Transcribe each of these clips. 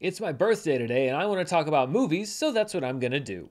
It's my birthday today and I want to talk about movies, so that's what I'm gonna do.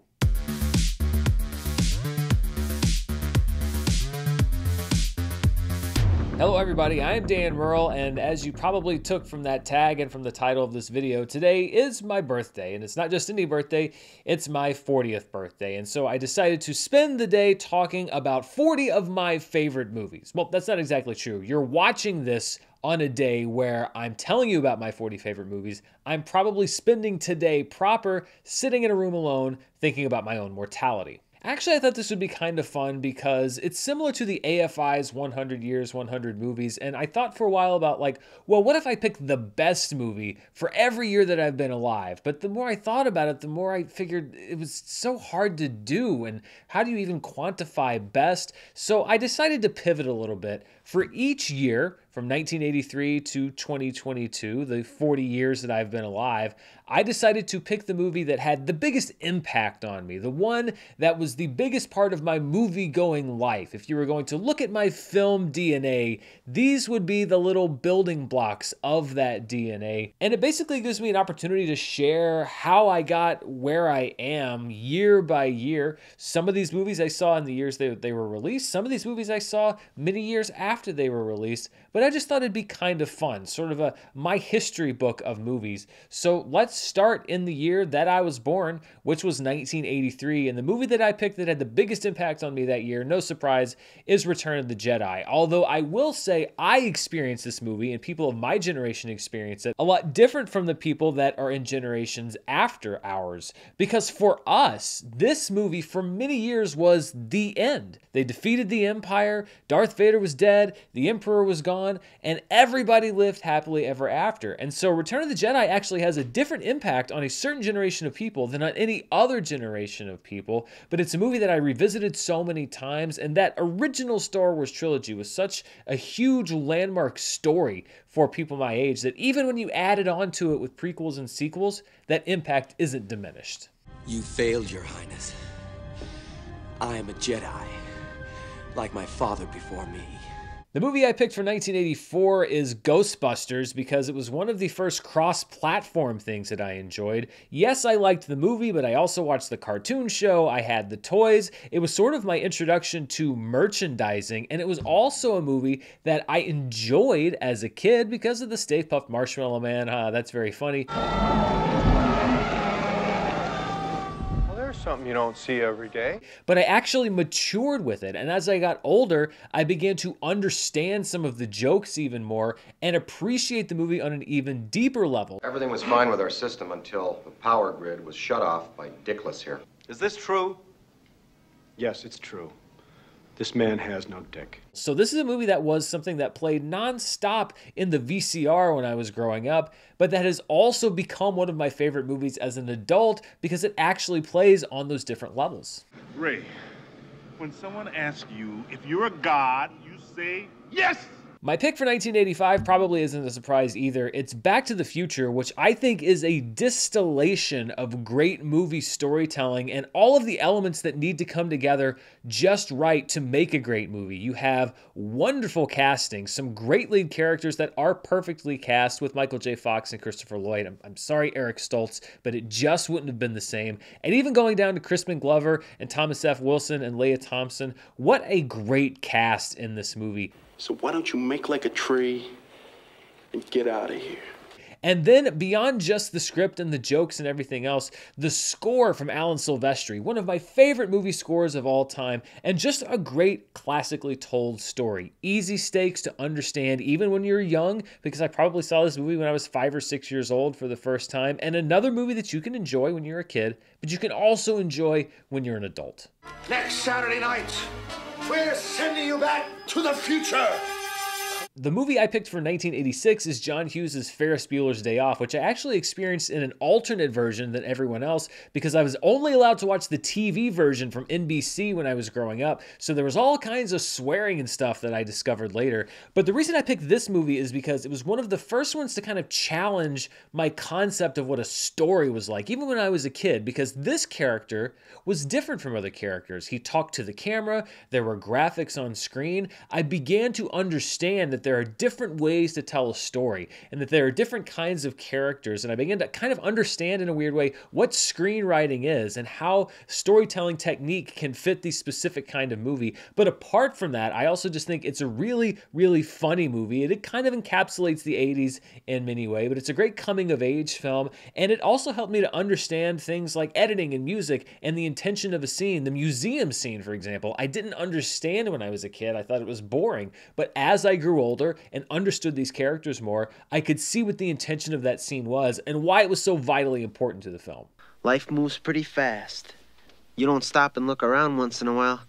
Hello everybody, I'm Dan Murrell, and as you probably took from that tag and from the title of this video, today is my birthday, and it's not just any birthday, it's my 40th birthday, and so I decided to spend the day talking about 40 of my favorite movies. Well, that's not exactly true. You're watching this on a day where I'm telling you about my 40 favorite movies. I'm probably spending today proper sitting in a room alone thinking about my own mortality. Actually, I thought this would be kind of fun because it's similar to the AFI's 100 Years, 100 Movies, and I thought for a while about, like, well, what if I pick the best movie for every year that I've been alive? But the more I thought about it, the more I figured it was so hard to do, and how do you even quantify best? So I decided to pivot a little bit. For each year, from 1983 to 2022, the 40 years that I've been alive, I decided to pick the movie that had the biggest impact on me, the one that was the biggest part of my movie-going life. If you were going to look at my film DNA, these would be the little building blocks of that DNA. And it basically gives me an opportunity to share how I got where I am year by year. Some of these movies I saw in the years they were released. Some of these movies I saw many years after they were released, but I just thought it'd be kind of fun, sort of a my history book of movies. So let's start in the year that I was born, which was 1983, and the movie that I picked that had the biggest impact on me that year, no surprise, is Return of the Jedi. Although I will say I experienced this movie, and people of my generation experience it, a lot different from the people that are in generations after ours, because for us, this movie for many years was the end. They defeated the Empire, Darth Vader was dead, the Emperor was gone, and everybody lived happily ever after. And so Return of the Jedi actually has a different impact on a certain generation of people than on any other generation of people, but it's a movie that I revisited so many times, and that original Star Wars trilogy was such a huge landmark story for people my age that even when you added on to it with prequels and sequels, that impact isn't diminished. You failed, Your Highness. I am a Jedi, like my father before me. The movie I picked for 1984 is Ghostbusters, because it was one of the first cross-platform things that I enjoyed. Yes, I liked the movie, but I also watched the cartoon show, I had the toys. It was sort of my introduction to merchandising, and it was also a movie that I enjoyed as a kid because of the Stay Puft Marshmallow Man. That's very funny. Something you don't see every day. But I actually matured with it, and as I got older, I began to understand some of the jokes even more and appreciate the movie on an even deeper level. Everything was fine with our system until the power grid was shut off by Dickless here. Is this true? Yes, it's true. This man has no dick. So this is a movie that was something that played nonstop in the VCR when I was growing up, but that has also become one of my favorite movies as an adult because it actually plays on those different levels. Ray, when someone asks you if you're a god, you say yes! My pick for 1985 probably isn't a surprise either. It's Back to the Future, which I think is a distillation of great movie storytelling and all of the elements that need to come together just right to make a great movie. You have wonderful casting, some great lead characters that are perfectly cast with Michael J. Fox and Christopher Lloyd. I'm sorry, Eric Stoltz, but it just wouldn't have been the same. And even going down to Crispin Glover and Thomas F. Wilson and Leia Thompson, what a great cast in this movie. So why don't you make like a tree and get out of here? And then beyond just the script and the jokes and everything else, the score from Alan Silvestri, one of my favorite movie scores of all time, and just a great classically told story. Easy stakes to understand even when you're young, because I probably saw this movie when I was 5 or 6 years old for the first time, and another movie that you can enjoy when you're a kid, but you can also enjoy when you're an adult. Next Saturday night, we're sending you back to the future! The movie I picked for 1986 is John Hughes' Ferris Bueller's Day Off, which I actually experienced in an alternate version than everyone else because I was only allowed to watch the TV version from NBC when I was growing up, so there was all kinds of swearing and stuff that I discovered later. But the reason I picked this movie is because it was one of the first ones to kind of challenge my concept of what a story was like, even when I was a kid, because this character was different from other characters. He talked to the camera, there were graphics on screen. I began to understand that there are different ways to tell a story and that there are different kinds of characters. And I began to kind of understand in a weird way what screenwriting is and how storytelling technique can fit the specific kind of movie. But apart from that, I also just think it's a really, really funny movie. It kind of encapsulates the 80s in many ways, but it's a great coming of age film. And it also helped me to understand things like editing and music and the intention of a scene. The museum scene, for example, I didn't understand when I was a kid. I thought it was boring. But as I grew older and understood these characters more, I could see what the intention of that scene was and why it was so vitally important to the film. Life moves pretty fast. You don't stop and look around once in a while.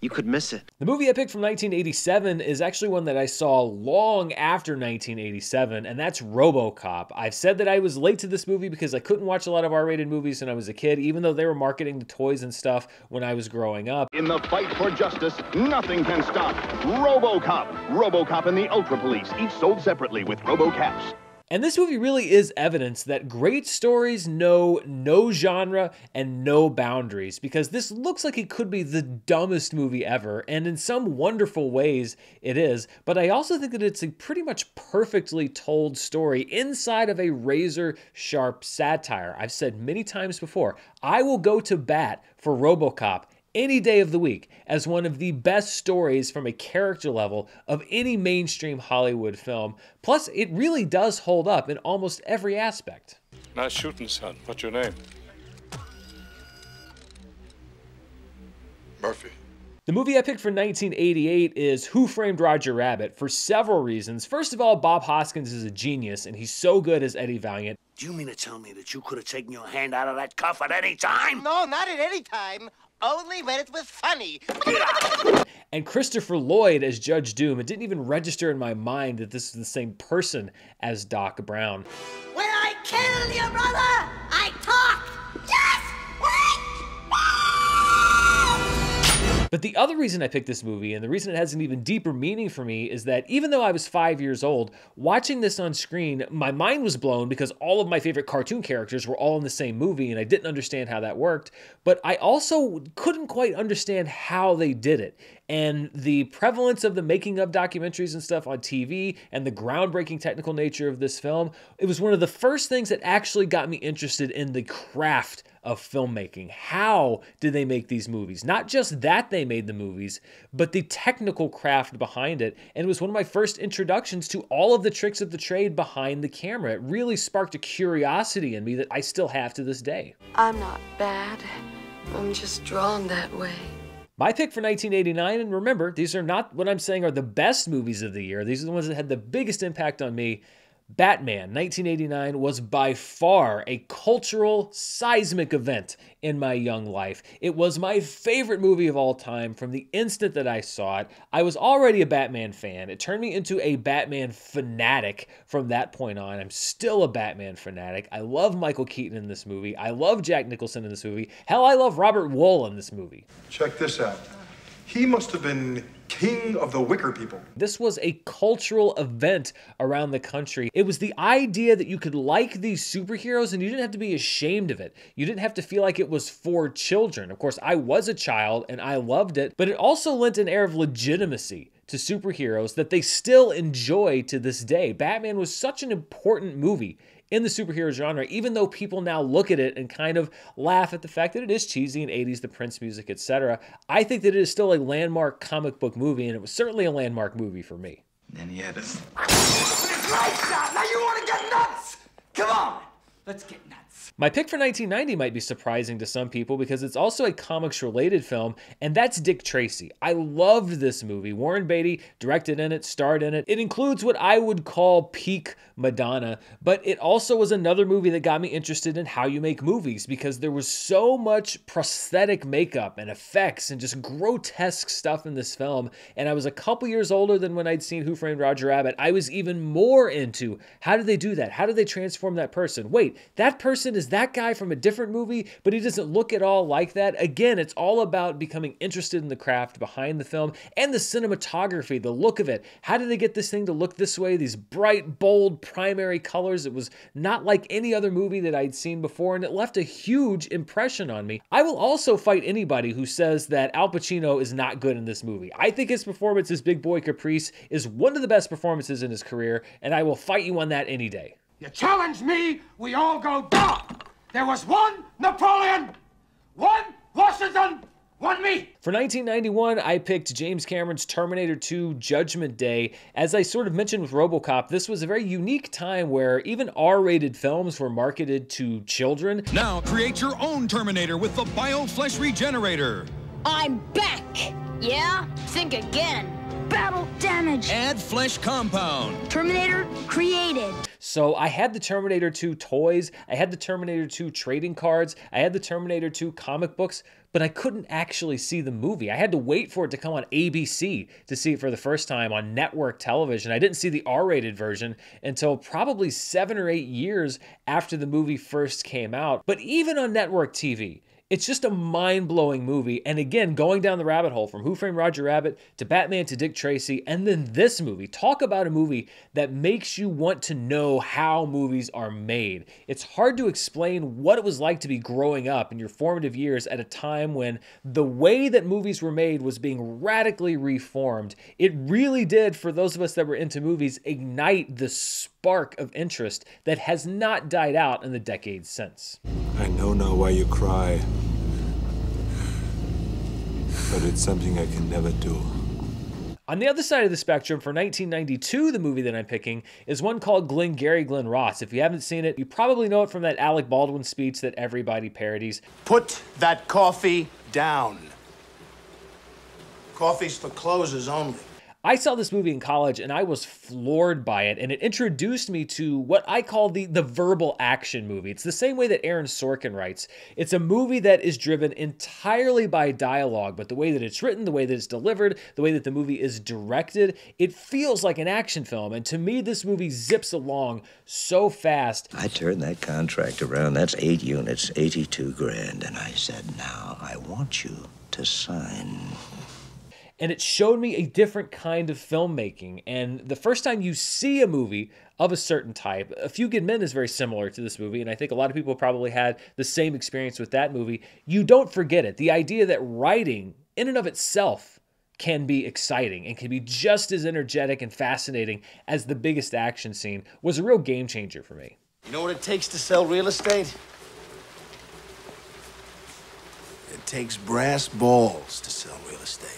You could miss it. The movie I picked from 1987 is actually one that I saw long after 1987, and that's RoboCop. I've said that I was late to this movie because I couldn't watch a lot of R-rated movies when I was a kid, even though they were marketing the toys and stuff when I was growing up. In the fight for justice, nothing can stop RoboCop. RoboCop and the Ultra Police, each sold separately with RoboCaps. And this movie really is evidence that great stories know no genre and no boundaries, because this looks like it could be the dumbest movie ever, and in some wonderful ways it is, but I also think that it's a pretty much perfectly told story inside of a razor-sharp satire. I've said many times before, I will go to bat for RoboCop any day of the week as one of the best stories from a character level of any mainstream Hollywood film. Plus, it really does hold up in almost every aspect. Nice shooting, son. What's your name? Murphy. The movie I picked for 1988 is Who Framed Roger Rabbit for several reasons. First of all, Bob Hoskins is a genius, and he's so good as Eddie Valiant. Do you mean to tell me that you could have taken your hand out of that cuff at any time? No, not at any time. Only when it was funny. And Christopher Lloyd as Judge Doom. It didn't even register in my mind that this is the same person as Doc Brown. When I kill your brother, I talk. Yes! But the other reason I picked this movie, and the reason it has an even deeper meaning for me, is that even though I was 5 years old, watching this on screen, my mind was blown because all of my favorite cartoon characters were all in the same movie, and I didn't understand how that worked. But I also couldn't quite understand how they did it. And the prevalence of the making of documentaries and stuff on TV and the groundbreaking technical nature of this film, it was one of the first things that actually got me interested in the craft of filmmaking. How did they make these movies? Not just that they made the movies, but the technical craft behind it. And it was one of my first introductions to all of the tricks of the trade behind the camera. It really sparked a curiosity in me that I still have to this day. I'm not bad. I'm just drawn that way. My pick for 1989, and remember, these are not what I'm saying are the best movies of the year. These are the ones that had the biggest impact on me. Batman, 1989, was by far a cultural seismic event in my young life. It was my favorite movie of all time from the instant that I saw it. I was already a Batman fan. It turned me into a Batman fanatic from that point on. I'm still a Batman fanatic. I love Michael Keaton in this movie. I love Jack Nicholson in this movie. Hell, I love Robert Wool in this movie. Check this out. He must have been king of the Wicker people. This was a cultural event around the country. It was the idea that you could like these superheroes and you didn't have to be ashamed of it. You didn't have to feel like it was for children. Of course, I was a child and I loved it, but it also lent an air of legitimacy to superheroes that they still enjoy to this day. Batman was such an important movie in the superhero genre, even though people now look at it and kind of laugh at the fact that it is cheesy and 80s, the Prince music, etc. I think that it is still a landmark comic book movie, and it was certainly a landmark movie for me. Then he had us. It's lights out! Now you want to get nuts? Come on! Let's get nuts. My pick for 1990 might be surprising to some people because it's also a comics-related film, and that's Dick Tracy. I loved this movie. Warren Beatty directed in it, starred in it. It includes what I would call peak Madonna, but it also was another movie that got me interested in how you make movies because there was so much prosthetic makeup and effects and just grotesque stuff in this film, and I was a couple years older than when I'd seen Who Framed Roger Rabbit. I was even more into how do they do that? How do they transform that person? Wait, that person is that guy from a different movie, but he doesn't look at all like that. Again, it's all about becoming interested in the craft behind the film and the cinematography, the look of it. How did they get this thing to look this way? These bright, bold, primary colors. It was not like any other movie that I'd seen before, and it left a huge impression on me. I will also fight anybody who says that Al Pacino is not good in this movie. I think his performance as Big Boy Caprice is one of the best performances in his career, and I will fight you on that any day. You challenge me, we all go down. There was one Napoleon, one Washington, one me. For 1991, I picked James Cameron's Terminator 2 Judgment Day. As I sort of mentioned with RoboCop, this was a very unique time where even R-rated films were marketed to children. Now create your own Terminator with the Bio-Flesh Regenerator. I'm back. Yeah? Think again. Battle damage. Add flesh compound. Terminator created. So I had the Terminator 2 toys, I had the Terminator 2 trading cards, I had the Terminator 2 comic books, but I couldn't actually see the movie. I had to wait for it to come on ABC to see it for the first time on network television. I didn't see the R-rated version until probably 7 or 8 years after the movie first came out. But even on network TV, it's just a mind-blowing movie. And again, going down the rabbit hole from Who Framed Roger Rabbit to Batman to Dick Tracy, and then this movie. Talk about a movie that makes you want to know how movies are made. It's hard to explain what it was like to be growing up in your formative years at a time when the way that movies were made was being radically reformed. It really did, for those of us that were into movies, ignite the spark of interest that has not died out in the decades since. I know now why you cry, but it's something I can never do. On the other side of the spectrum, for 1992, the movie that I'm picking is one called Glengarry Glen Ross. If you haven't seen it, you probably know it from that Alec Baldwin speech that everybody parodies. Put that coffee down. Coffee's for closers only. I saw this movie in college and I was floored by it, and it introduced me to what I call the verbal action movie. It's the same way that Aaron Sorkin writes. It's a movie that is driven entirely by dialogue, but the way that it's written, the way that it's delivered, the way that the movie is directed, it feels like an action film. And to me, this movie zips along so fast. I turned that contract around. That's 8 units, 82 grand. And I said, now I want you to sign. And it showed me a different kind of filmmaking. And the first time you see a movie of a certain type, A Few Good Men is very similar to this movie, and I think a lot of people probably had the same experience with that movie, you don't forget it. The idea that writing in and of itself can be exciting and can be just as energetic and fascinating as the biggest action scene was a real game changer for me. You know what it takes to sell real estate? It takes brass balls to sell real estate.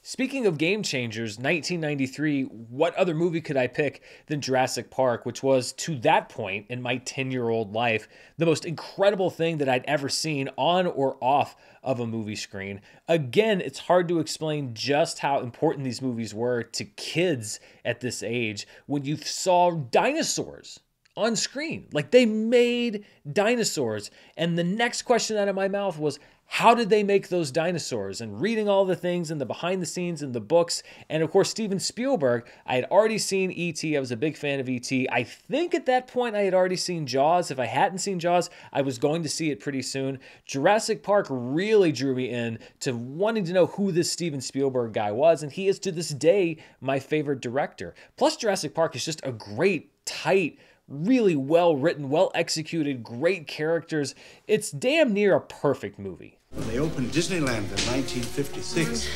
Speaking of game changers, 1993, what other movie could I pick than Jurassic Park, which was, to that point in my 10-year-old life, the most incredible thing that I'd ever seen on or off of a movie screen. Again, it's hard to explain just how important these movies were to kids at this age when you saw dinosaurs on screen. Like, they made dinosaurs. And the next question out of my mouth was, how did they make those dinosaurs? And reading all the things and the behind the scenes and the books. And of course, Steven Spielberg, I had already seen E.T. I was a big fan of E.T. I think at that point I had already seen Jaws. If I hadn't seen Jaws, I was going to see it pretty soon. Jurassic Park really drew me in to wanting to know who this Steven Spielberg guy was. And he is, to this day, my favorite director. Plus, Jurassic Park is just a great, tight, really well-written, well-executed, great characters. It's damn near a perfect movie. When they opened Disneyland in 1956,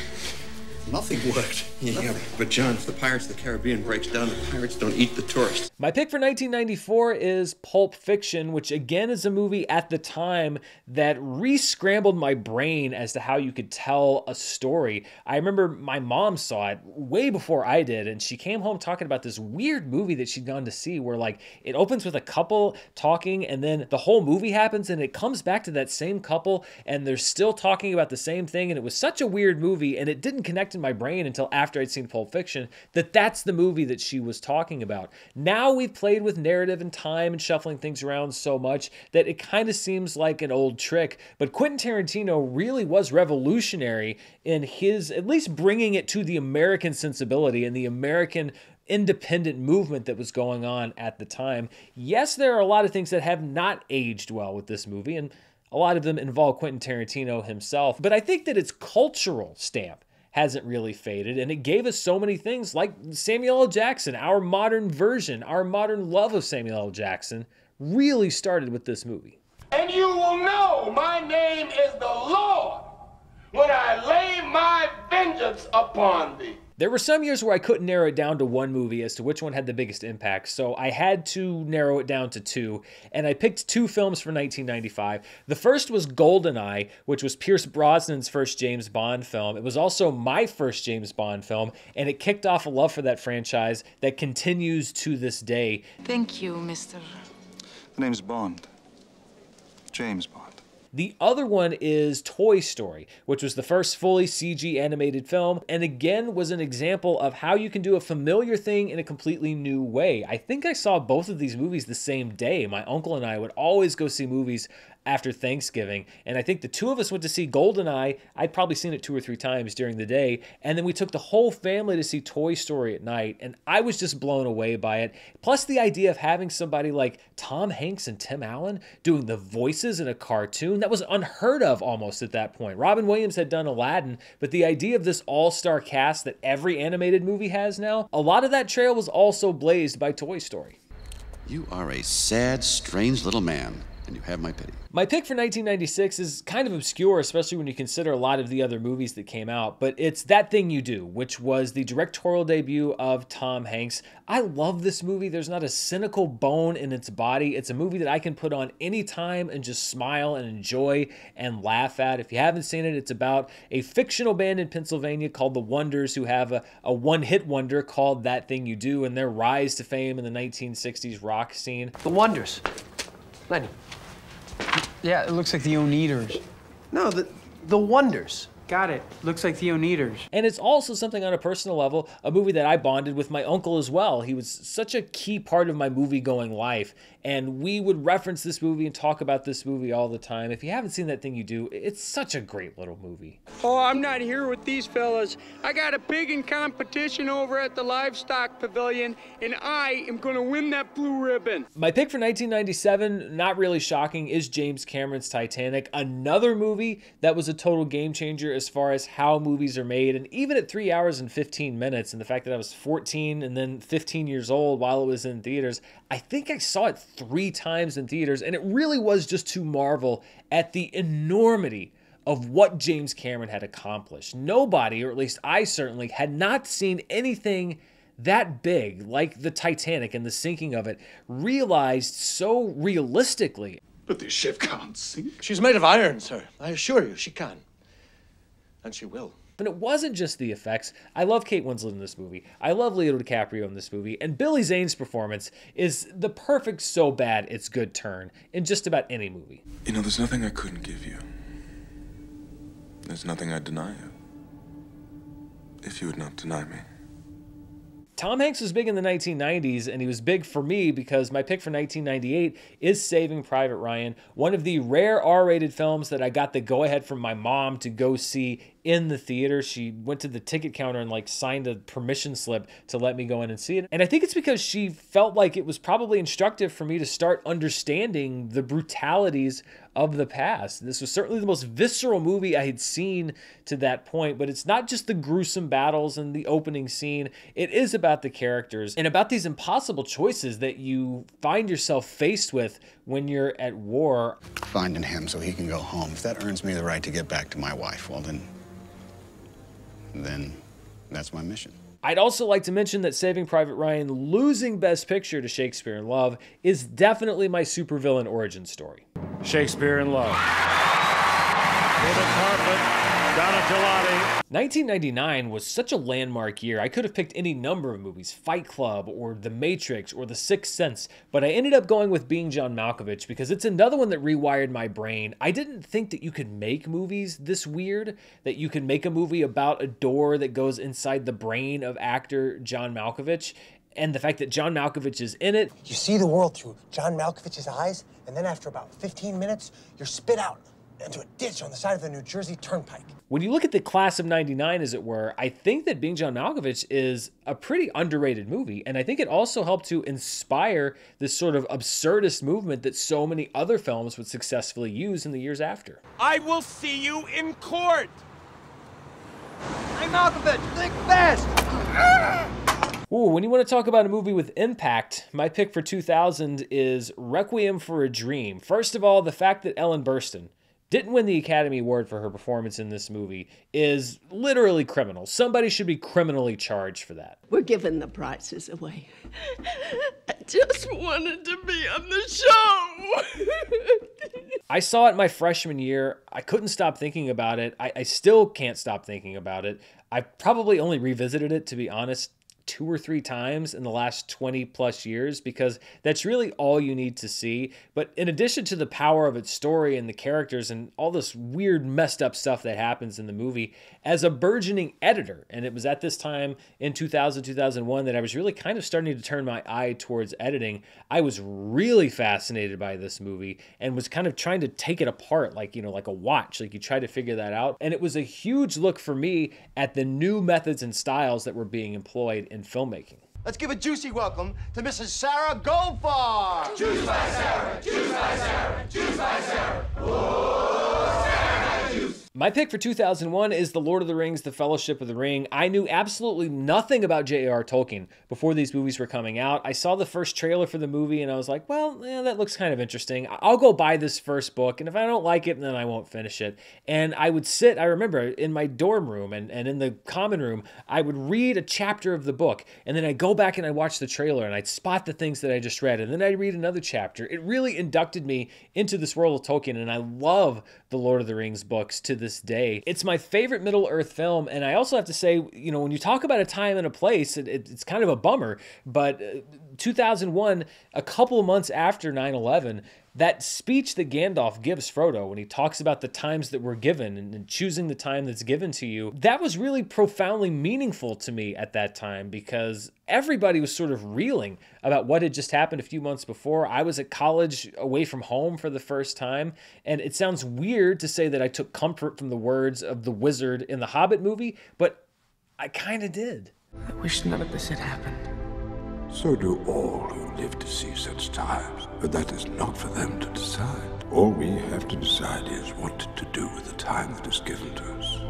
nothing worked. Yeah, but John, if the Pirates of the Caribbean breaks down, the pirates don't eat the tourists. My pick for 1994 is Pulp Fiction, which again is a movie at the time that re-scrambled my brain as to how you could tell a story. I remember my mom saw it way before I did, and she came home talking about this weird movie that she'd gone to see where, like, it opens with a couple talking and then the whole movie happens and it comes back to that same couple and they're still talking about the same thing. And it was such a weird movie, and it didn't connect in my brain until after I'd seen Pulp Fiction, that's the movie that she was talking about. Now we've played with narrative and time and shuffling things around so much that it kind of seems like an old trick, but Quentin Tarantino really was revolutionary in his, at least bringing it to the American sensibility and the American independent movement that was going on at the time. Yes, there are a lot of things that have not aged well with this movie, and a lot of them involve Quentin Tarantino himself, but I think that its cultural stamp hasn't really faded, and it gave us so many things like Samuel L. Jackson, our modern version, our modern love of Samuel L. Jackson really started with this movie. And you will know my name is the Lord when I lay my vengeance upon thee. There were some years where I couldn't narrow it down to one movie as to which one had the biggest impact, so I had to narrow it down to two, and I picked two films from 1995. The first was GoldenEye, which was Pierce Brosnan's first James Bond film. It was also my first James Bond film, and it kicked off a love for that franchise that continues to this day. Thank you, mister. The name's Bond. James Bond. The other one is Toy Story, which was the first fully CG animated film, and again was an example of how you can do a familiar thing in a completely new way. I think I saw both of these movies the same day. My uncle and I would always go see movies after Thanksgiving, and I think the two of us went to see GoldenEye. I'd probably seen it 2 or 3 times during the day, and then we took the whole family to see Toy Story at night, and I was just blown away by it. Plus the idea of having somebody like Tom Hanks and Tim Allen doing the voices in a cartoon, that was unheard of almost at that point. Robin Williams had done Aladdin, but the idea of this all-star cast that every animated movie has now, a lot of that trail was also blazed by Toy Story. You are a sad, strange little man. You have my pity. My pick for 1996 is kind of obscure, especially when you consider a lot of the other movies that came out, but it's That Thing You Do, which was the directorial debut of Tom Hanks. I love this movie. There's not a cynical bone in its body. It's a movie that I can put on any time and just smile and enjoy and laugh at. If you haven't seen it, it's about a fictional band in Pennsylvania called The Wonders, who have a one-hit wonder called That Thing You Do, and their rise to fame in the 1960s rock scene. The Wonders. Lenny. Yeah, it looks like the Oneaters. No, the Wonders. Got it. Looks like the Oneaters. And it's also something on a personal level, a movie that I bonded with my uncle as well. He was such a key part of my movie-going life, and we would reference this movie and talk about this movie all the time. If you haven't seen That Thing You Do, it's such a great little movie. Oh, I'm not here with these fellas. I got a pigging competition over at the Livestock Pavilion, and I am going to win that blue ribbon. My pick for 1997, not really shocking, is James Cameron's Titanic, another movie that was a total game changer as far as how movies are made. And even at 3 hours and 15 minutes, and the fact that I was 14 and then 15 years old while it was in theaters, I think I saw it 3 times in theaters, and it really was just to marvel at the enormity of what James Cameron had accomplished. Nobody, or at least I certainly, had not seen anything that big like the Titanic and the sinking of it realized so realistically. But this ship can't sink. She's made of iron, sir. I assure you, she can. And she will. But it wasn't just the effects. I love Kate Winslet in this movie. I love Leo DiCaprio in this movie. And Billy Zane's performance is the perfect so bad it's good turn in just about any movie. You know, there's nothing I couldn't give you. There's nothing I'd deny you. If you would not deny me. Tom Hanks was big in the 1990s, and he was big for me because my pick for 1998 is Saving Private Ryan, one of the rare R-rated films that I got the go-ahead from my mom to go see in the theater. She went to the ticket counter and like signed a permission slip to let me go in and see it. And I think it's because she felt like it was probably instructive for me to start understanding the brutalities of the past. This was certainly the most visceral movie I had seen to that point, but it's not just the gruesome battles and the opening scene. It is about the characters and about these impossible choices that you find yourself faced with when you're at war. Finding him so he can go home. If that earns me the right to get back to my wife, well then that's my mission. I'd also like to mention that Saving Private Ryan losing Best Picture to Shakespeare in Love is definitely my supervillain origin story. Shakespeare in Love. David Hartman, Donna Gelati. 1999 was such a landmark year. I could have picked any number of movies, Fight Club or The Matrix or The Sixth Sense, but I ended up going with Being John Malkovich because it's another one that rewired my brain. I didn't think that you could make movies this weird, that you could make a movie about a door that goes inside the brain of actor John Malkovich, and the fact that John Malkovich is in it. You see the world through John Malkovich's eyes, and then after about 15 minutes, you're spit out. into a ditch on the side of the New Jersey Turnpike. When you look at the class of 99, as it were, I think that Being John Malkovich is a pretty underrated movie. And I think it also helped to inspire this sort of absurdist movement that so many other films would successfully use in the years after. I will see you in court. Hey, Malkovich, think fast. Ah! Ooh, when you want to talk about a movie with impact, my pick for 2000 is Requiem for a Dream. First of all, the fact that Ellen Burstyn didn't win the Academy Award for her performance in this movie is literally criminal. Somebody should be criminally charged for that. We're giving the prizes away. I just wanted to be on the show. I saw it my freshman year. I couldn't stop thinking about it. I still can't stop thinking about it. I probably only revisited it, to be honest, 2 or 3 times in the last 20 plus years, because that's really all you need to see. But in addition to the power of its story and the characters and all this weird messed up stuff that happens in the movie, as a burgeoning editor, and it was at this time in 2000, 2001 that I was really kind of starting to turn my eye towards editing, I was really fascinated by this movie and was kind of trying to take it apart, like, you know, like a watch, like you try to figure that out. And it was a huge look for me at the new methods and styles that were being employed in filmmaking. Let's give a juicy welcome to Mrs. Sarah Goldfarb. Juice by Sarah, juice by Sarah, juice by Sarah. Ooh, Sarah juice. My pick for 2001 is The Lord of the Rings, The Fellowship of the Ring. I knew absolutely nothing about J.R.R. Tolkien before these movies were coming out. I saw the first trailer for the movie and I was like, well, yeah, that looks kind of interesting. I'll go buy this first book, and if I don't like it, then I won't finish it. And I would sit, I remember, in my dorm room and in the common room, I would read a chapter of the book, and then I'd go back and I'd watch the trailer and I'd spot the things that I just read, and then I'd read another chapter. It really inducted me into this world of Tolkien, and I love the Lord of the Rings books to this day. It's my favorite Middle-earth film, and I also have to say, you know, when you talk about a time and a place, it's kind of a bummer, but 2001, a couple of months after 9/11, that speech that Gandalf gives Frodo when he talks about the times that we're given and choosing the time that's given to you, that was really profoundly meaningful to me at that time, because everybody was sort of reeling about what had just happened a few months before. I was at college away from home for the first time, and it sounds weird to say that I took comfort from the words of the wizard in the Hobbit movie, but I kind of did. I wish none of this had happened. So do all who live to see such times, but that is not for them to decide. All we have to decide is what to do with the time that is given to us.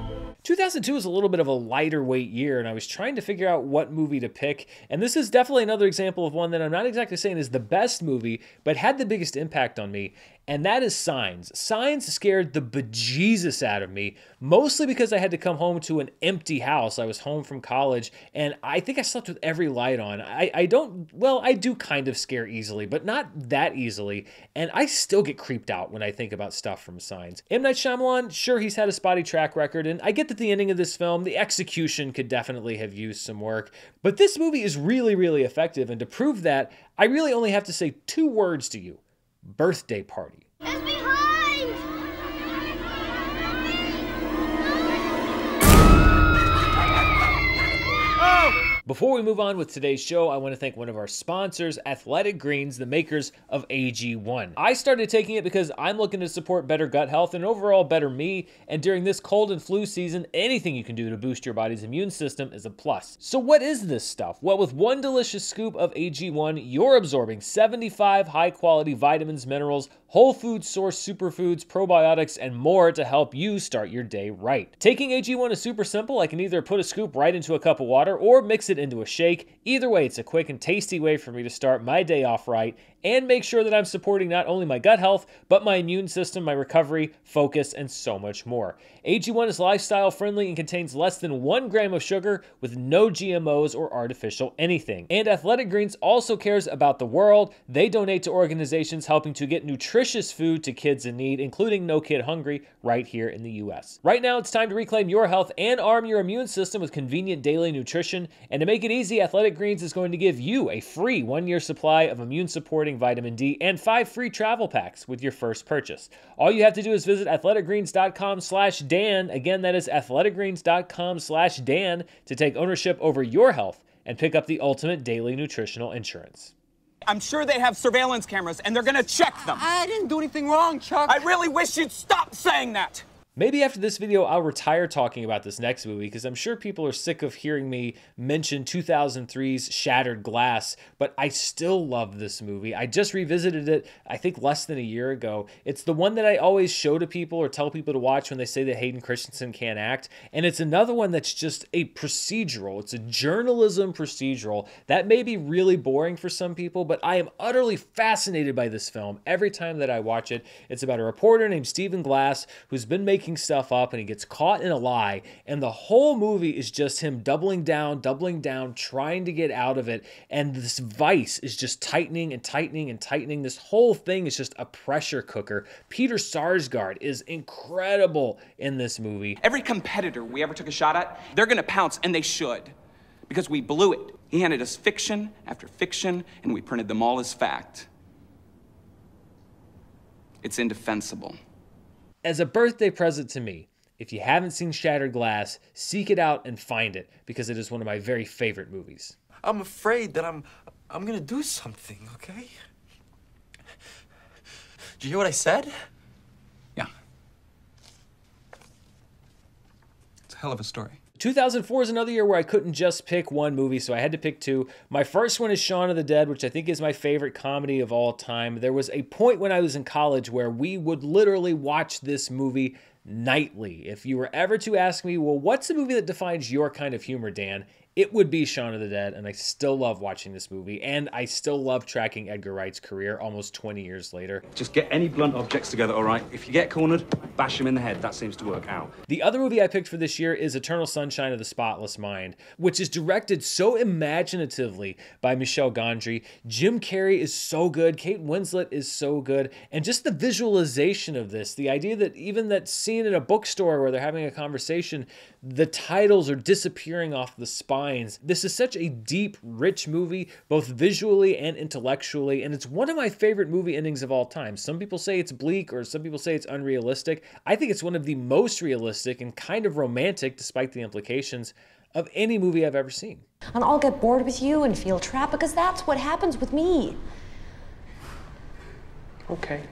2002 is a little bit of a lighter weight year, and I was trying to figure out what movie to pick, and this is definitely another example of one that I'm not exactly saying is the best movie, but had the biggest impact on me, and that is Signs. Signs scared the bejesus out of me, mostly because I had to come home to an empty house. I was home from college, and I think I slept with every light on. I do kind of scare easily, but not that easily, and I still get creeped out when I think about stuff from Signs. M. Night Shyamalan, sure, he's had a spotty track record, and I get that the ending of this film, the execution could definitely have used some work, but this movie is really, really effective, and to prove that, I really only have to say 2 words to you. Birthday party. It's behind! Oh! Before we move on with today's show, I want to thank one of our sponsors, Athletic Greens, the makers of AG1. I started taking it because I'm looking to support better gut health and overall better me, and during this cold and flu season, anything you can do to boost your body's immune system is a plus. So what is this stuff? Well, with one delicious scoop of AG1, you're absorbing 75 high-quality vitamins, minerals, whole food source superfoods, probiotics, and more to help you start your day right. Taking AG1 is super simple. I can either put a scoop right into a cup of water or mix it into a shake. Either way, it's a quick and tasty way for me to start my day off right and make sure that I'm supporting not only my gut health, but my immune system, my recovery, focus, and so much more. AG1 is lifestyle friendly and contains less than 1 gram of sugar with no GMOs or artificial anything. And Athletic Greens also cares about the world. They donate to organizations helping to get nutritious food to kids in need, including No Kid Hungry right here in the US. Right now, it's time to reclaim your health and arm your immune system with convenient daily nutrition. And to make it easy, Athletic Greens is going to give you a free 1-year supply of immune supporting vitamin D and 5 free travel packs with your first purchase. All you have to do is visit athleticgreens.com/Dan. Again, that is athleticgreens.com/Dan to take ownership over your health and pick up the ultimate daily nutritional insurance. I'm sure they have surveillance cameras, and they're gonna check them. I didn't do anything wrong, Chuck. I really wish you'd stop saying that. Maybe after this video, I'll retire talking about this next movie, because I'm sure people are sick of hearing me mention 2003's Shattered Glass, but I still love this movie. I just revisited it, I think, less than a year ago. It's the one that I always show to people or tell people to watch when they say that Hayden Christensen can't act, and it's another one that's just a procedural. It's a journalism procedural. That may be really boring for some people, but I am utterly fascinated by this film every time that I watch it. It's about a reporter named Stephen Glass who's been making stuff up, and he gets caught in a lie, and the whole movie is just him doubling down, trying to get out of it, and this vice is just tightening. This whole thing is just a pressure cooker. Peter Sarsgaard is incredible in this movie. Every competitor we ever took a shot at, they're gonna pounce, and they should, because we blew it. He handed us fiction after fiction, and we printed them all as fact. It's indefensible. As a birthday present to me, if you haven't seen Shattered Glass, seek it out and find it, because it is one of my very favorite movies. I'm afraid that I'm gonna do something, okay? Do you hear what I said? Yeah. It's a hell of a story. 2004 is another year where I couldn't just pick one movie, so I had to pick two. My first one is Shaun of the Dead, which I think is my favorite comedy of all time. There was a point when I was in college where we would literally watch this movie nightly. If you were ever to ask me, well, what's the movie that defines your kind of humor, Dan? It would be Shaun of the Dead, and I still love watching this movie, and I still love tracking Edgar Wright's career almost 20 years later. Just get any blunt objects together, all right? If you get cornered, bash him in the head. That seems to work out. The other movie I picked for this year is Eternal Sunshine of the Spotless Mind, which is directed so imaginatively by Michel Gondry. Jim Carrey is so good. Kate Winslet is so good. And just the visualization of this, the idea that even that scene in a bookstore where they're having a conversation, the titles are disappearing off the spine. This is such a deep, rich movie, both visually and intellectually, and it's one of my favorite movie endings of all time. Some people say it's bleak, or some people say it's unrealistic. I think it's one of the most realistic and kind of romantic, despite the implications, of any movie I've ever seen. And I'll get bored with you and feel trapped, because that's what happens with me. Okay.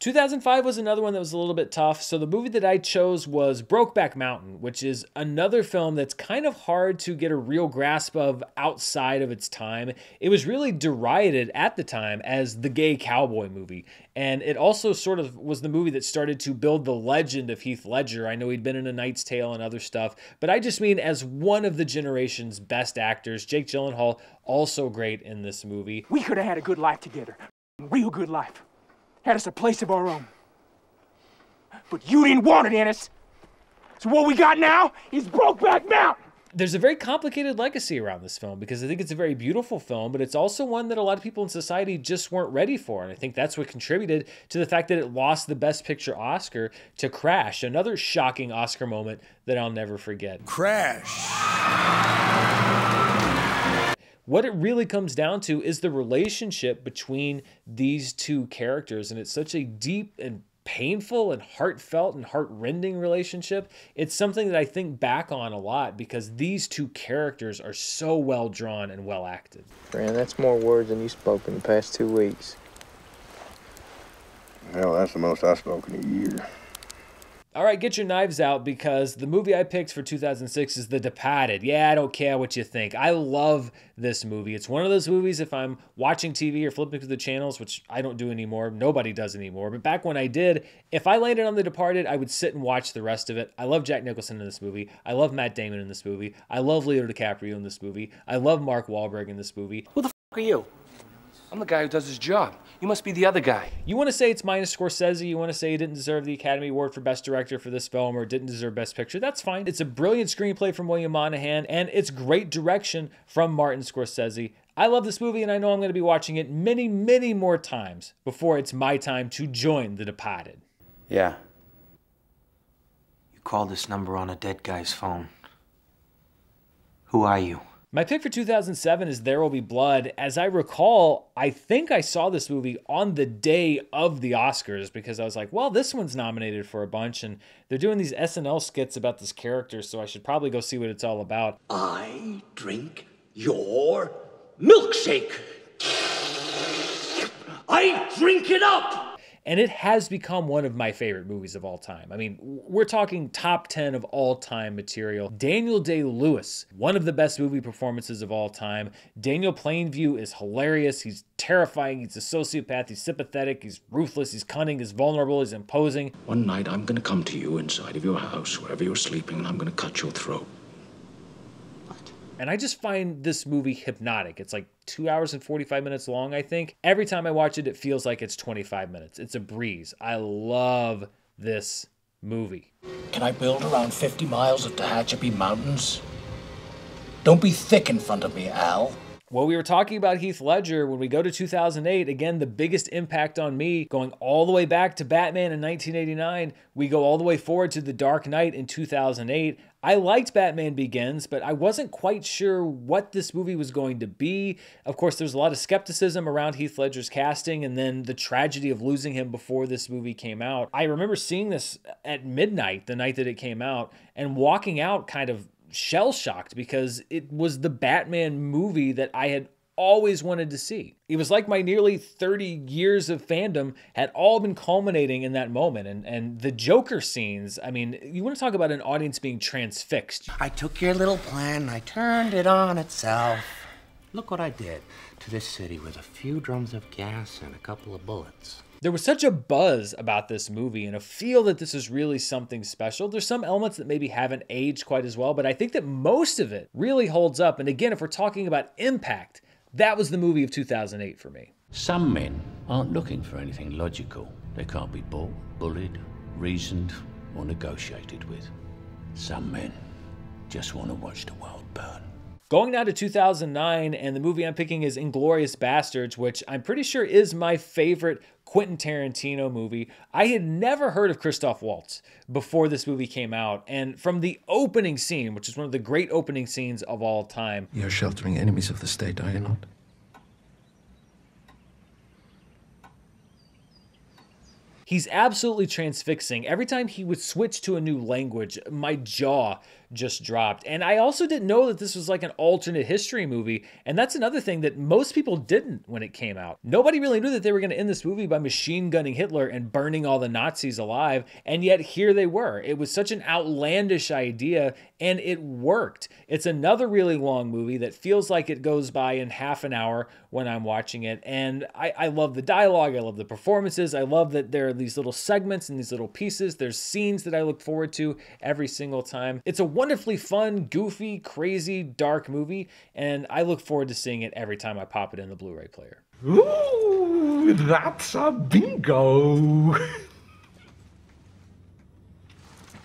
2005 was another one that was a little bit tough, so the movie that I chose was Brokeback Mountain, which is another film that's kind of hard to get a real grasp of outside of its time. It was really derided at the time as the gay cowboy movie, and it also sort of was the movie that started to build the legend of Heath Ledger. I know he'd been in A Knight's Tale and other stuff, but I just mean as one of the generation's best actors. Jake Gyllenhaal, also great in this movie. We could have had a good life together, real good life. Had us a place of our own. But you didn't want it, Ennis. So what we got now is Brokeback Mountain. There's a very complicated legacy around this film, because I think it's a very beautiful film, but it's also one that a lot of people in society just weren't ready for. And I think that's what contributed to the fact that it lost the Best Picture Oscar to Crash, another shocking Oscar moment that I'll never forget. Crash. What it really comes down to is the relationship between these two characters, and it's such a deep and painful and heartfelt and heartrending relationship. It's something that I think back on a lot, because these two characters are so well drawn and well acted. Man, that's more words than you spoke in the past 2 weeks. Hell, that's the most I've spoken in a year. All right, get your knives out, because the movie I picked for 2006 is The Departed. Yeah, I don't care what you think. I love this movie. It's one of those movies, if I'm watching TV or flipping through the channels, which I don't do anymore, nobody does anymore, but back when I did, if I landed on The Departed, I would sit and watch the rest of it. I love Jack Nicholson in this movie. I love Matt Damon in this movie. I love Leo DiCaprio in this movie. I love Mark Wahlberg in this movie. Who the f*** are you? I'm the guy who does his job. You must be the other guy. You want to say it's minus Scorsese, you want to say he didn't deserve the Academy Award for Best Director for this film, or didn't deserve Best Picture, that's fine. It's a brilliant screenplay from William Monahan, and it's great direction from Martin Scorsese. I love this movie, and I know I'm going to be watching it many, many more times before it's my time to join The Departed. Yeah. You called this number on a dead guy's phone. Who are you? My pick for 2007 is There Will Be Blood. As I recall, I think I saw this movie on the day of the Oscars, because I was like, well, this one's nominated for a bunch, and they're doing these SNL skits about this character, so I should probably go see what it's all about. I drink your milkshake. right? Drink it up. And it has become one of my favorite movies of all time. I mean, we're talking top 10 of all time material. Daniel Day-Lewis, one of the best movie performances of all time. Daniel Plainview is hilarious. He's terrifying. He's a sociopath. He's sympathetic. He's ruthless. He's cunning. He's vulnerable. He's imposing. One night, I'm going to come to you inside of your house, wherever you're sleeping, and I'm going to cut your throat. And I just find this movie hypnotic. It's like 2 hours and 45 minutes long, I think. Every time I watch it, it feels like it's 25 minutes. It's a breeze. I love this movie. Can I build around 50 miles of Tehachapi Mountains? Don't be thick in front of me, Al. Well, we were talking about Heath Ledger. When we go to 2008, again, the biggest impact on me, going all the way back to Batman in 1989, we go all the way forward to The Dark Knight in 2008. I liked Batman Begins, but I wasn't quite sure what this movie was going to be. Of course, there's a lot of skepticism around Heath Ledger's casting and then the tragedy of losing him before this movie came out. I remember seeing this at midnight, the night that it came out, and walking out kind of shell-shocked because it was the Batman movie that I had always wanted to see. It was like my nearly 30 years of fandom had all been culminating in that moment. And the Joker scenes, I mean, you want to talk about an audience being transfixed. I took your little plan and I turned it on itself. Look what I did to this city with a few drums of gas and a couple of bullets. There was such a buzz about this movie and a feel that this is really something special. There's some elements that maybe haven't aged quite as well, but I think that most of it really holds up. And again, if we're talking about impact, that was the movie of 2008 for me. Some men aren't looking for anything logical. They can't be bought, bullied, reasoned, or negotiated with. Some men just want to watch the world burn. Going now to 2009, and the movie I'm picking is Inglourious Basterds, which I'm pretty sure is my favorite Quentin Tarantino movie. I had never heard of Christoph Waltz before this movie came out, and from the opening scene, which is one of the great opening scenes of all time. You're sheltering enemies of the state, are you not? He's absolutely transfixing. Every time he would switch to a new language, my jaw just dropped. And I also didn't know that this was like an alternate history movie. And that's another thing that most people didn't when it came out. Nobody really knew that they were going to end this movie by machine gunning Hitler and burning all the Nazis alive. And yet here they were. It was such an outlandish idea and it worked. It's another really long movie that feels like it goes by in half an hour when I'm watching it. And I love the dialogue. I love the performances. I love that there are these little segments and these little pieces. There's scenes that I look forward to every single time. It's a wonderfully fun, goofy, crazy, dark movie, and I look forward to seeing it every time I pop it in the Blu-ray player. Ooh, that's a bingo.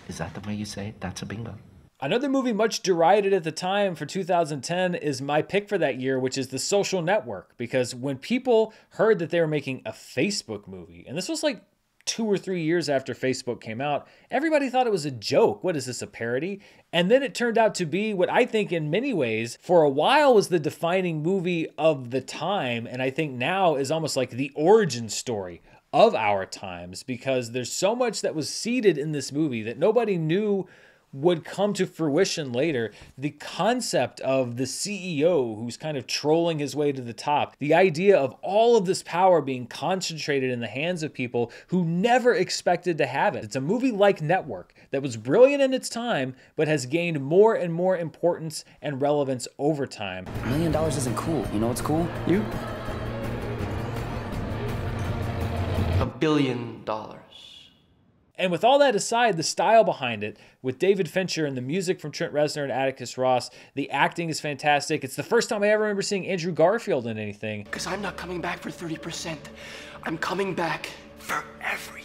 Is that the way you say it? That's a bingo. Another movie much derided at the time for 2010 is my pick for that year, which is The Social Network, because when people heard that they were making a Facebook movie, and this was like 2 or 3 years after Facebook came out, everybody thought it was a joke. What is this, a parody? And then it turned out to be what I think in many ways for a while was the defining movie of the time, and I think now is almost like the origin story of our times, because there's so much that was seeded in this movie that nobody knew would come to fruition later. The concept of the CEO who's kind of trolling his way to the top, the idea of all of this power being concentrated in the hands of people who never expected to have it. It's a movie like Network that was brilliant in its time, but has gained more and more importance and relevance over time. $1 million isn't cool. You know what's cool? You. $1 billion. And with all that aside, the style behind it, with David Fincher and the music from Trent Reznor and Atticus Ross, the acting is fantastic. It's the first time I ever remember seeing Andrew Garfield in anything. Because I'm not coming back for 30%. I'm coming back for everything.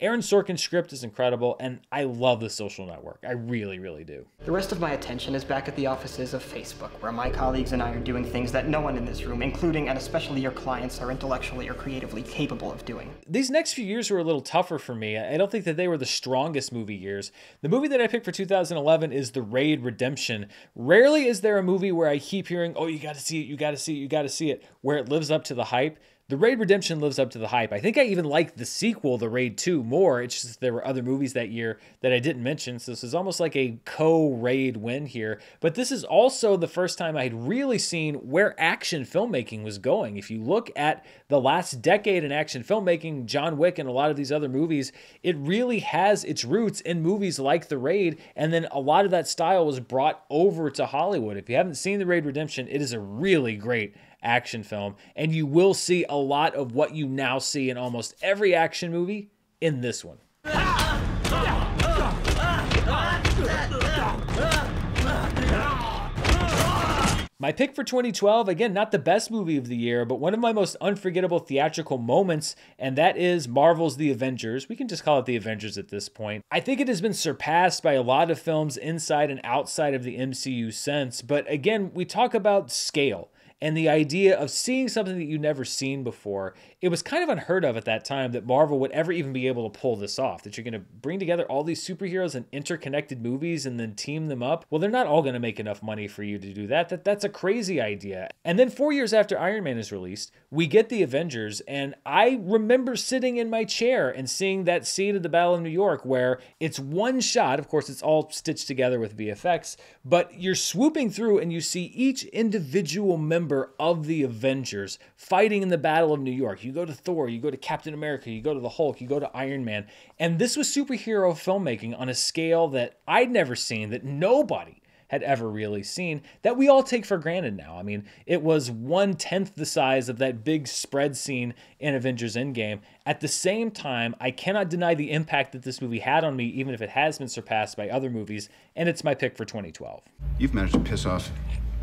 Aaron Sorkin's script is incredible, and I love The Social Network. I really, really do. The rest of my attention is back at the offices of Facebook, where my colleagues and I are doing things that no one in this room, including and especially your clients, are intellectually or creatively capable of doing. These next few years were a little tougher for me. I don't think that they were the strongest movie years. The movie that I picked for 2011 is The Raid: Redemption. Rarely is there a movie where I keep hearing, oh, you gotta see it, you gotta see it, you gotta see it, where it lives up to the hype. The Raid Redemption lives up to the hype. I think I even liked the sequel, The Raid 2, more. It's just there were other movies that year that I didn't mention, so this is almost like a co-Raid win here. But this is also the first time I had really seen where action filmmaking was going. If you look at the last decade in action filmmaking, John Wick and a lot of these other movies, it really has its roots in movies like The Raid, and then a lot of that style was brought over to Hollywood. If you haven't seen The Raid Redemption, it is a really great action film, and you will see a lot of what you now see in almost every action movie in this one. My pick for 2012, again, not the best movie of the year, but one of my most unforgettable theatrical moments, and that is Marvel's The Avengers. We can just call it The Avengers at this point. I think it has been surpassed by a lot of films inside and outside of the MCU since, but again, we talk about scale. And the idea of seeing something that you've never seen before, it was kind of unheard of at that time that Marvel would ever even be able to pull this off, that you're going to bring together all these superheroes in interconnected movies and then team them up. Well, they're not all going to make enough money for you to do that. That's a crazy idea. And then 4 years after Iron Man is released, we get The Avengers, and I remember sitting in my chair and seeing that scene of the Battle of New York where it's one shot. Of course, it's all stitched together with VFX, but you're swooping through and you see each individual member of the Avengers fighting in the Battle of New York. You go to Thor, you go to Captain America, you go to the Hulk, you go to Iron Man. And this was superhero filmmaking on a scale that I'd never seen, that nobody had ever really seen, that we all take for granted now. I mean, it was 1/10 the size of that big spread scene in Avengers Endgame. At the same time, I cannot deny the impact that this movie had on me, even if it has been surpassed by other movies, and it's my pick for 2012. You've managed to piss off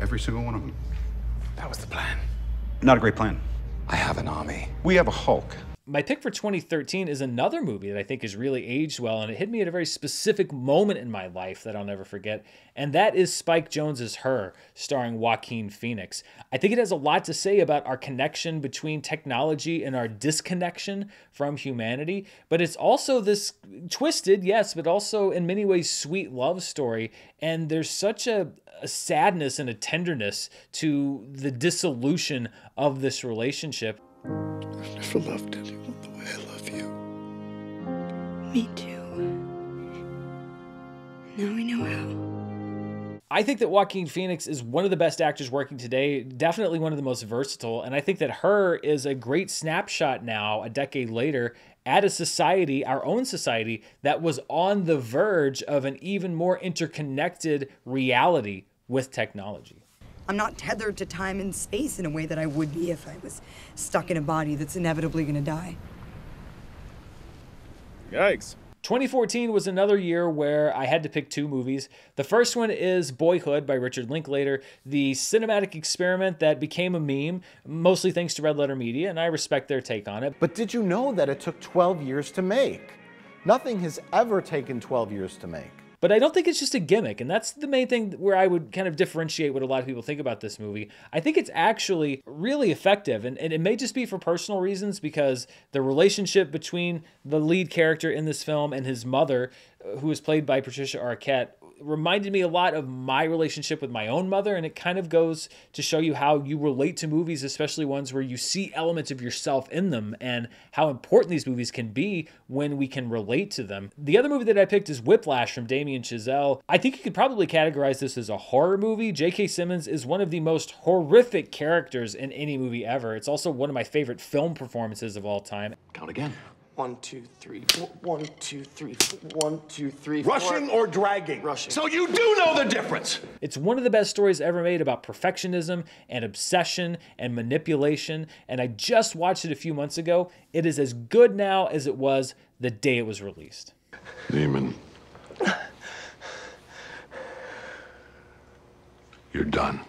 every single one of them. That was the plan. Not a great plan. I have an army. We have a Hulk. My pick for 2013 is another movie that I think has really aged well, and it hit me at a very specific moment in my life that I'll never forget, and that is Spike Jonze's Her, starring Joaquin Phoenix. I think it has a lot to say about our connection between technology and our disconnection from humanity, but it's also this twisted, yes, but also in many ways sweet love story, and there's such a sadness and a tenderness to the dissolution of this relationship. I've never loved anyone the way I love you. Me too. Now we know how. I think that Joaquin Phoenix is one of the best actors working today, definitely one of the most versatile, and I think that Her is a great snapshot now, a decade later, at a society, our own society, that was on the verge of an even more interconnected reality with technology. I'm not tethered to time and space in a way that I would be if I was stuck in a body that's inevitably going to die. Yikes. 2014 was another year where I had to pick two movies. The first one is Boyhood by Richard Linklater, the cinematic experiment that became a meme, mostly thanks to Red Letter Media, and I respect their take on it. But did you know that it took 12 years to make? Nothing has ever taken 12 years to make. But I don't think it's just a gimmick, and that's the main thing where I would kind of differentiate what a lot of people think about this movie. I think it's actually really effective, and it may just be for personal reasons, because the relationship between the lead character in this film and his mother, who is played by Patricia Arquette, reminded me a lot of my relationship with my own mother, and it kind of goes to show you how you relate to movies, especially ones where you see elements of yourself in them, and how important these movies can be when we can relate to them. The other movie that I picked is Whiplash from Damien Chazelle. I think you could probably categorize this as a horror movie. J.K. Simmons is one of the most horrific characters in any movie ever. It's also one of my favorite film performances of all time. Count again. 1, 2, 3, 4. 1, 2, 3, 4. 1, 2, 3, 4. Rushing or dragging? Rushing. So you do know the difference. It's one of the best stories ever made about perfectionism and obsession and manipulation. And I just watched it a few months ago. It is as good now as it was the day it was released. Demon. You're done.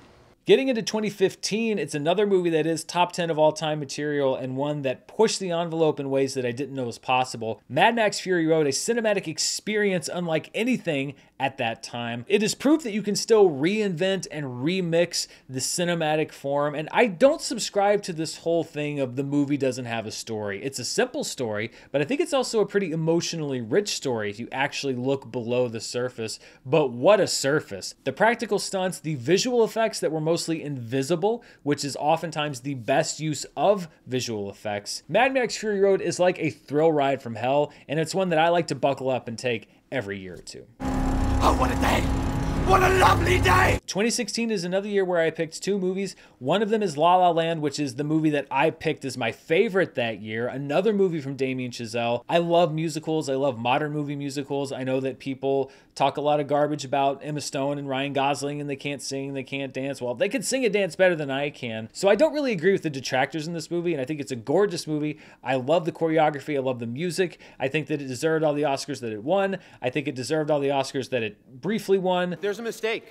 Getting into 2015, it's another movie that is top 10 of all time material, and one that pushed the envelope in ways that I didn't know was possible. Mad Max Fury Road, a cinematic experience unlike anything at that time. It is proof that you can still reinvent and remix the cinematic form, and I don't subscribe to this whole thing of the movie doesn't have a story. It's a simple story, but I think it's also a pretty emotionally rich story if you actually look below the surface. But what a surface. The practical stunts, the visual effects that were most mostly invisible, which is oftentimes the best use of visual effects. Mad Max Fury Road is like a thrill ride from hell, and it's one that I like to buckle up and take every year or two. Oh, what a day! What a lovely day! 2016 is another year where I picked two movies. One of them is La La Land, which is the movie that I picked as my favorite that year. Another movie from Damien Chazelle. I love musicals. I love modern movie musicals. I know that people talk a lot of garbage about Emma Stone and Ryan Gosling and they can't sing, they can't dance. Well, they could sing and dance better than I can. So I don't really agree with the detractors in this movie, and I think it's a gorgeous movie. I love the choreography. I love the music. I think that it deserved all the Oscars that it won. I think it deserved all the Oscars that it briefly won. There's a mistake.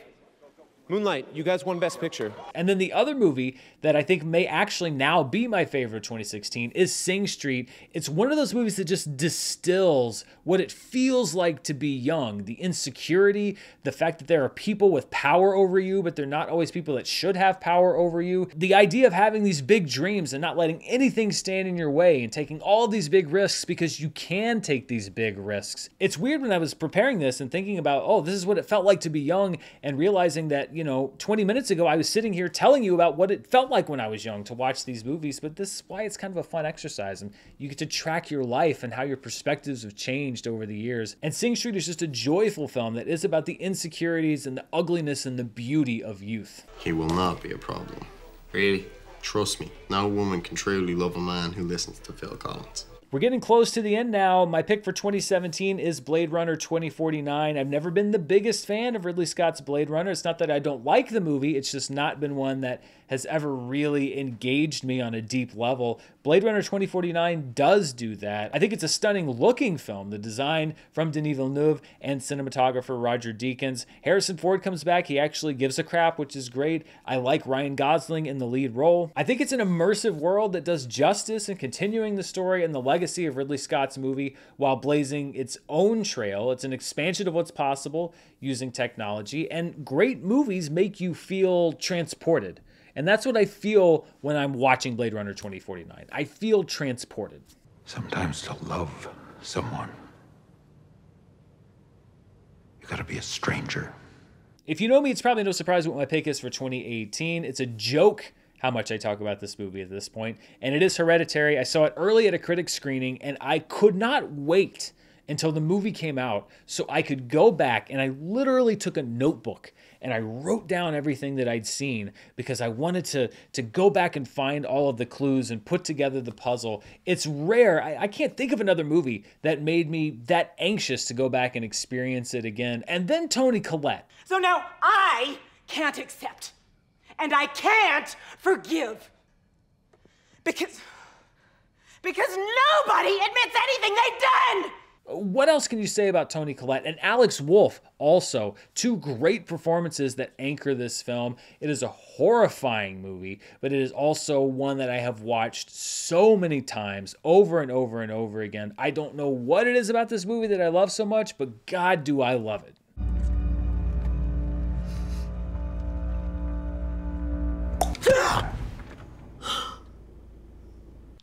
Moonlight, you guys won Best Picture. And then the other movie that I think may actually now be my favorite of 2016 is Sing Street. It's one of those movies that just distills what it feels like to be young. The insecurity, the fact that there are people with power over you, but they're not always people that should have power over you. The idea of having these big dreams and not letting anything stand in your way and taking all these big risks because you can take these big risks. It's weird when I was preparing this and thinking about, oh, this is what it felt like to be young, and realizing that, you know, 20 minutes ago, I was sitting here telling you about what it felt like when I was young to watch these movies, but this is why it's kind of a fun exercise, and you get to track your life and how your perspectives have changed over the years. And Sing Street is just a joyful film that is about the insecurities and the ugliness and the beauty of youth. He will not be a problem. Really? Trust me, no woman can truly love a man who listens to Phil Collins. We're getting close to the end now. My pick for 2017 is Blade Runner 2049. I've never been the biggest fan of Ridley Scott's Blade Runner. It's not that I don't like the movie. It's just not been one that has ever really engaged me on a deep level. Blade Runner 2049 does do that. I think it's a stunning looking film. The design from Denis Villeneuve and cinematographer Roger Deakins. Harrison Ford comes back. He actually gives a crap, which is great. I like Ryan Gosling in the lead role. I think it's an immersive world that does justice in continuing the story and the legacy of Ridley Scott's movie while blazing its own trail. It's an expansion of what's possible using technology, and great movies make you feel transported. And that's what I feel when I'm watching Blade Runner 2049. I feel transported. Sometimes to love someone, you gotta be a stranger. If you know me, it's probably no surprise what my pick is for 2018. It's a joke how much I talk about this movie at this point, and it is Hereditary. I saw it early at a critic's screening, and I could not wait until the movie came out so I could go back, and I literally took a notebook and I wrote down everything that I'd seen because I wanted to go back and find all of the clues and put together the puzzle. It's rare. I can't think of another movie that made me that anxious to go back and experience it again. And then Toni Collette. So now I can't accept. And I can't forgive, because nobody admits anything they've done! What else can you say about Toni Collette? And Alex Wolff also. Two great performances that anchor this film. It is a horrifying movie, but it is also one that I have watched so many times, over and over and over again. I don't know what it is about this movie that I love so much, but God, do I love it. Ah!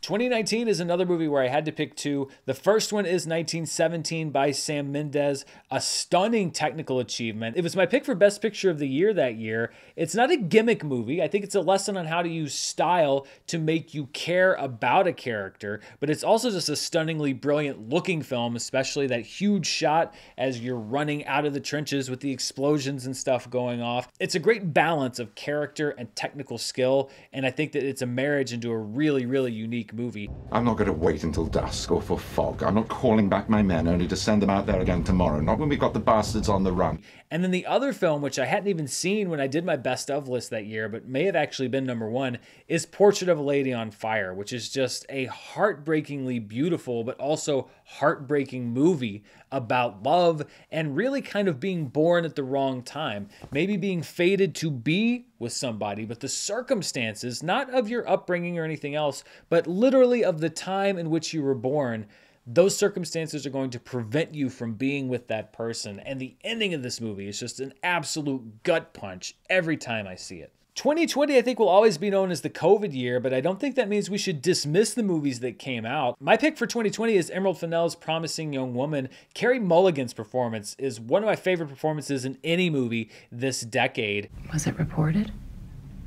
2019 is another movie where I had to pick two. The first one is 1917 by Sam Mendes, a stunning technical achievement. It was my pick for Best Picture of the Year that year. It's not a gimmick movie. I think it's a lesson on how to use style to make you care about a character, but it's also just a stunningly brilliant looking film, especially that huge shot as you're running out of the trenches with the explosions and stuff going off. It's a great balance of character and technical skill, and I think that it's a marriage into a really, really unique movie. I'm not going to wait until dusk or for fog. I'm not calling back my men only to send them out there again tomorrow, not when we've got the bastards on the run. And then the other film, which I hadn't even seen when I did my best of list that year, but may have actually been #1, is Portrait of a Lady on Fire, which is just a heartbreakingly beautiful but also heartbreaking movie about love and really kind of being born at the wrong time. Maybe being fated to be with somebody, but the circumstances, not of your upbringing or anything else, but literally of the time in which you were born, those circumstances are going to prevent you from being with that person. And the ending of this movie is just an absolute gut punch every time I see it. 2020, I think, will always be known as the COVID year, but I don't think that means we should dismiss the movies that came out. My pick for 2020 is Emerald Fennell's Promising Young Woman. Carey Mulligan's performance is one of my favorite performances in any movie this decade. Was it reported?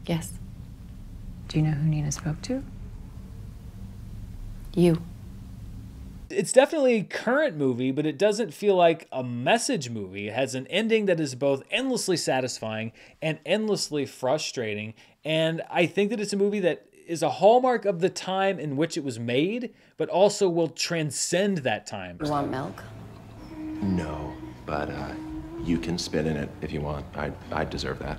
Yes. Do you know who Nina spoke to? You. It's definitely a current movie, but it doesn't feel like a message movie. It has an ending that is both endlessly satisfying and endlessly frustrating. And I think that it's a movie that is a hallmark of the time in which it was made, but also will transcend that time. You want milk? No, but you can spit in it if you want. I deserve that.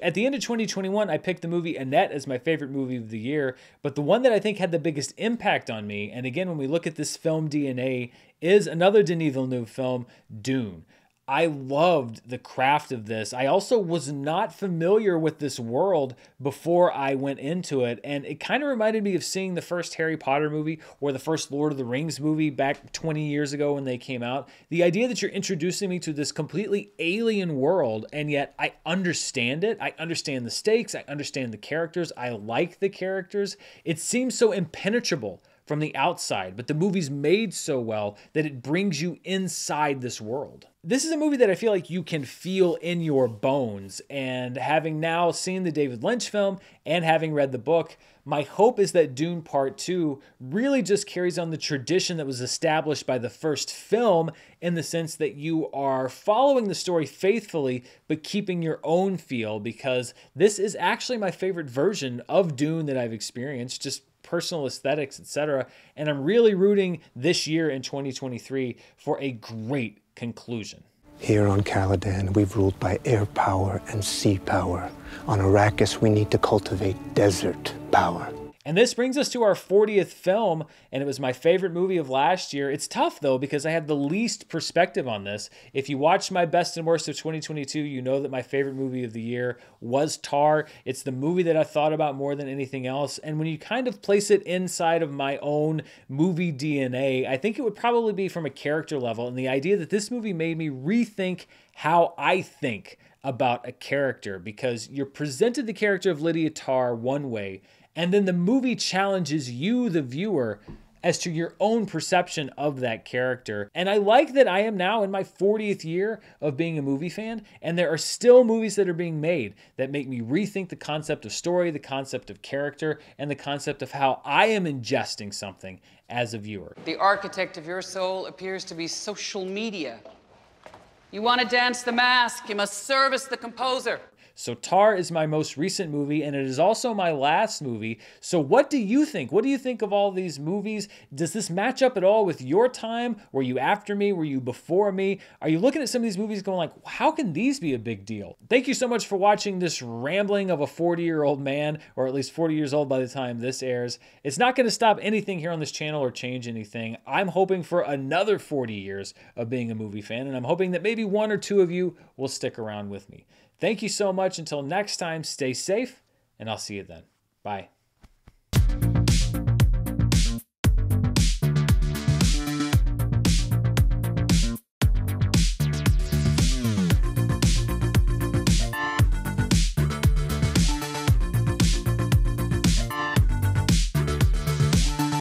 At the end of 2021, I picked the movie Annette as my favorite movie of the year, but the one that I think had the biggest impact on me, and again, when we look at this film DNA, is another Denis Villeneuve film, Dune. I loved the craft of this. I also was not familiar with this world before I went into it, and it kind of reminded me of seeing the first Harry Potter movie or the first Lord of the Rings movie back 20 years ago when they came out. The idea that you're introducing me to this completely alien world, and yet I understand it. I understand the stakes. I understand the characters. I like the characters. It seems so impenetrable from the outside, but the movie's made so well that it brings you inside this world. This is a movie that I feel like you can feel in your bones, and having now seen the David Lynch film and having read the book, my hope is that Dune Part 2 really just carries on the tradition that was established by the first film, in the sense that you are following the story faithfully but keeping your own feel, because this is actually my favorite version of Dune that I've experienced, just personal aesthetics, etc. And I'm really rooting this year in 2023 for a great conclusion. Here on Caladan, we've ruled by air power and sea power. On Arrakis, we need to cultivate desert power. And this brings us to our 40th film, and it was my favorite movie of last year. It's tough, though, because I had the least perspective on this. If you watched my best and worst of 2022, you know that my favorite movie of the year was Tar. It's the movie that I thought about more than anything else. And when you kind of place it inside of my own movie DNA, I think it would probably be from a character level. And the idea that this movie made me rethink how I think about a character, because you're presented the character of Lydia Tarr one way, and then the movie challenges you, the viewer, as to your own perception of that character. And I like that I am now in my 40th year of being a movie fan, and there are still movies that are being made that make me rethink the concept of story, the concept of character, and the concept of how I am ingesting something as a viewer. The architect of your soul appears to be social media. You want to dance the mask, you must service the composer. So Tar is my most recent movie, and it is also my last movie. So what do you think? What do you think of all these movies? Does this match up at all with your time? Were you after me? Were you before me? Are you looking at some of these movies going like, how can these be a big deal? Thank you so much for watching this rambling of a 40-year-old man, or at least 40 years old by the time this airs. It's not going to stop anything here on this channel or change anything. I'm hoping for another 40 years of being a movie fan, and I'm hoping that maybe one or two of you will stick around with me. Thank you so much. Until next time, stay safe, and I'll see you then. Bye.